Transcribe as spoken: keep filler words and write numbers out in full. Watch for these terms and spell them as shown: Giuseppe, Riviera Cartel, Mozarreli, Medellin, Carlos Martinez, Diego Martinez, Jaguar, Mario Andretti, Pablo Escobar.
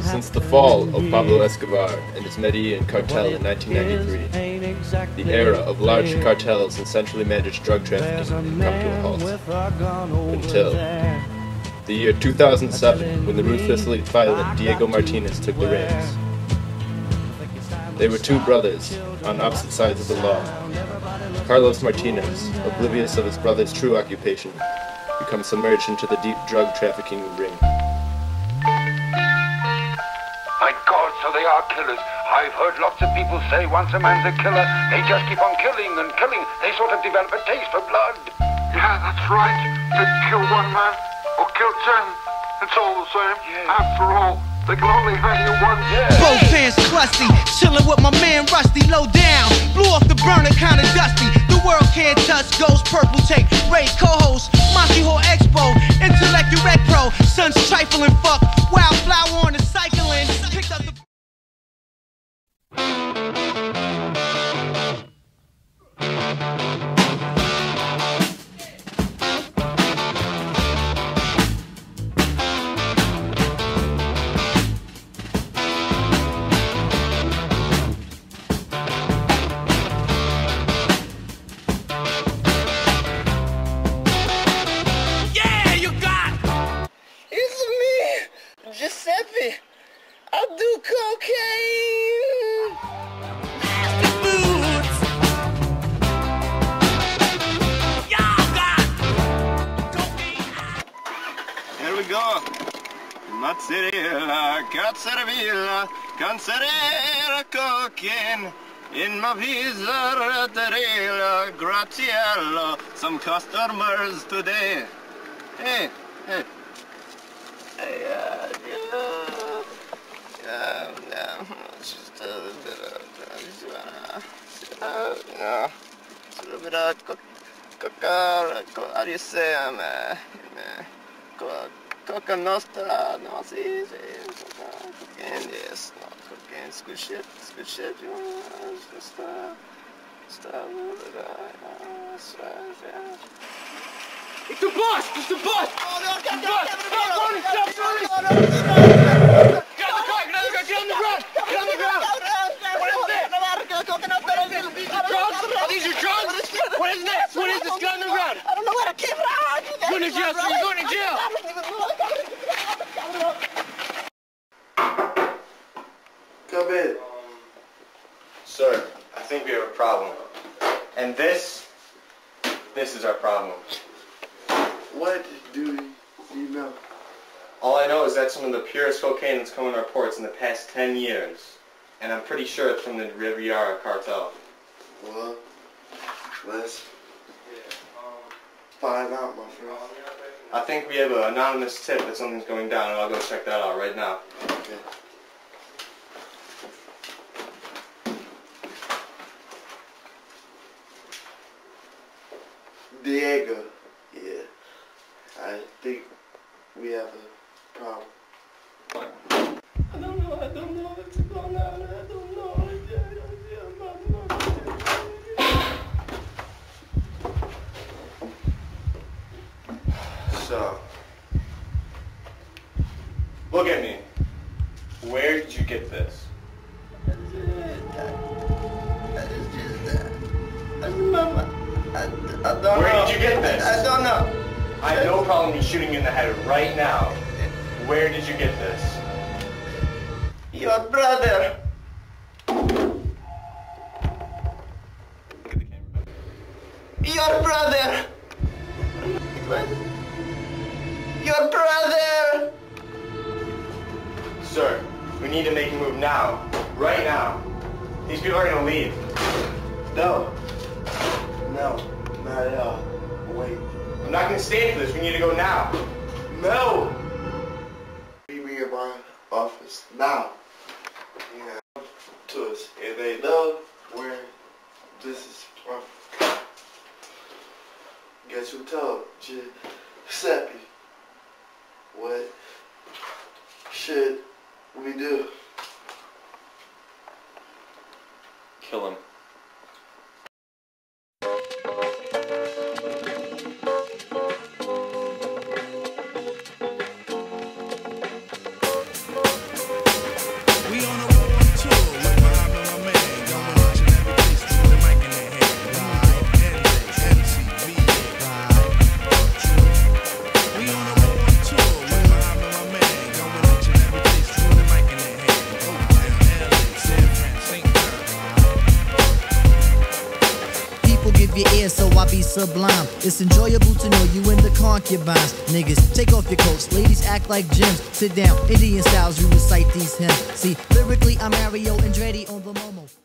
Since the fall of Pablo Escobar and his Medellin cartel in nineteen ninety-three, the era of large cartels and centrally managed drug trafficking had come to a halt, until the year two thousand seven, when the ruthlessly violent Diego Martinez took the reins. They were two brothers on opposite sides of the law. Carlos Martinez, oblivious of his brother's true occupation, becomes submerged into the deep drug trafficking ring. My God, so they are killers. I've heard lots of people say once a man's a killer, they just keep on killing and killing. They sort of develop a taste for blood. Yeah, that's right. They kill one man or kill ten. It's all the same. Yeah. After all, they can only hang you one day. Both hands crusty, chilling with my man Rusty, low down. Blew off the burner, kinda dusty. The world can't touch Ghost, Purple Tape, Ray, co-host, Monkey Hall Expo, Intellect Direct Pro, Sun's trifling fuck, Wildflower on the cycling, picked up the... Giuseppe, I do cocaine. Nasty boots. Y'all got cocaine. Here we go. Mozzarella, cazzarella, canzerella, cocaine. In my visa, ratarella, gratiello. Some customers today. Hey, hey. Hey, uh, yeah, yeah, just a little bit of, just uh, you know, a little bit of coca, coca, co how do you say, um, uh, coca, coca nostra, no, see, see, coca, cocaine, yes, no, cocaine, it's good shit, it's good shit, you know, it's just, uh, just a little bit of, you know, it's right, yeah. It's the bus! It's the bus! Oh no, get the bus! Stop running! Stop running! Get on the car! Get on the ground! Get on the ground! What is that? Drugs? Are these your drugs? What is that? What is this? Get on the ground! I don't know where to keep it. You're going to jail, sir! You're going to jail! Come in. Sir, I think we have a problem. And this, this is our problem. What do you know? All I know is that's some of the purest cocaine that's come in our ports in the past ten years. And I'm pretty sure it's from the Riviera Cartel. Well, let's find out, my friend. I think we have an anonymous tip that something's going down, and I'll go check that out right now. Okay. Diego. I think we have a problem. I don't know, I don't know what's going on, I don't know. So, look at me. Where did you get this? I just did that. I just mama. I don't know. Where did you get this? I don't know. I have no problem shooting you in the head right now. Where did you get this? Your brother. Look at the camera. Your brother. Your brother. Sir, we need to make a move now. Right now. These people are going to leave. No. No. Not at all. Wait. I'm not going to stand for this. We need to go now. No. We in my office now. Yeah. To us. And they know where this is from. Guess who told Giuseppe? What should we do? Kill him. sublime. It's enjoyable to know you in the concubines. Niggas, take off your coats. Ladies, act like gems. Sit down, Indian styles, you recite these hymns. See, lyrically, I'm Mario Andretti on the Momo.